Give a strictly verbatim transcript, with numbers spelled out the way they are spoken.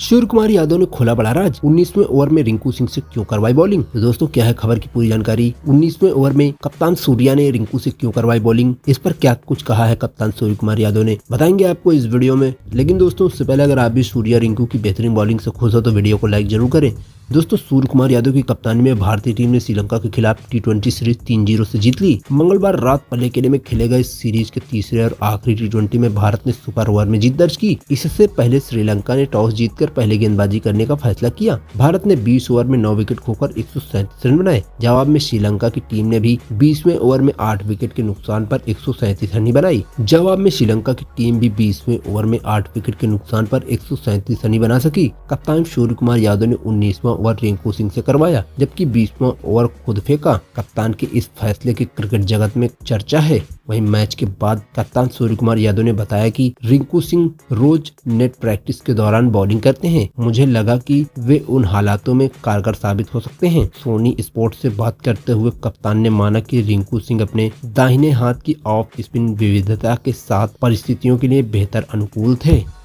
सूर्य कुमार यादव ने खोला बड़ा राज। उन्नीसवें ओवर में रिंकू सिंह से क्यों करवाई बॉलिंग। तो दोस्तों क्या है खबर की पूरी जानकारी। उन्नीसवें ओवर में कप्तान सूर्या ने रिंकू से क्यों करवाई बॉलिंग, इस पर क्या कुछ कहा है कप्तान सूर्य कुमार यादव ने, बताएंगे आपको इस वीडियो में। लेकिन दोस्तों उससे पहले अगर आप भी सूर्या रिंकू की बेहतरीन बॉलिंग से खुश हो तो वीडियो को लाइक जरूर करें। दोस्तों सूर्य कुमार यादव की कप्तानी में भारतीय टीम ने श्रीलंका के खिलाफ टी ट्वेंटी सीरीज तीन शून्य से जीत ली। मंगलवार रात पल्लेकेले में खेले गए सीरीज के तीसरे और आखिरी टी ट्वेंटी में भारत ने सुपर ओवर में जीत दर्ज की। इससे पहले श्रीलंका ने टॉस जीतकर पहले गेंदबाजी करने का फैसला किया। भारत ने बीस ओवर में नौ विकेट खोकर एक सौ सैंतीस रन बनाए। जवाब में श्रीलंका की टीम ने भी बीसवें ओवर में आठ विकेट के नुकसान पर एक सौ सैंतीस रन बनाई। जवाब में श्रीलंका की टीम भी बीसवें ओवर में आठ विकेट के नुकसान पर एक सौ सैंतीस रन बना सकी। कप्तान सूर्य कुमार यादव ने उन्नीसवा ओवर रिंकू सिंह से करवाया, जबकि बीसवां ओवर खुद फेंका। कप्तान के इस फैसले की क्रिकेट जगत में चर्चा है। वहीं मैच के बाद कप्तान सूर्य कुमार यादव ने बताया कि रिंकू सिंह रोज नेट प्रैक्टिस के दौरान बॉलिंग करते हैं, मुझे लगा कि वे उन हालातों में कारगर साबित हो सकते हैं। सोनी स्पोर्ट्स से बात करते हुए कप्तान ने माना कि रिंकू सिंह अपने दाहिने हाथ की ऑफ स्पिन विविधता के साथ परिस्थितियों के लिए बेहतर अनुकूल थे।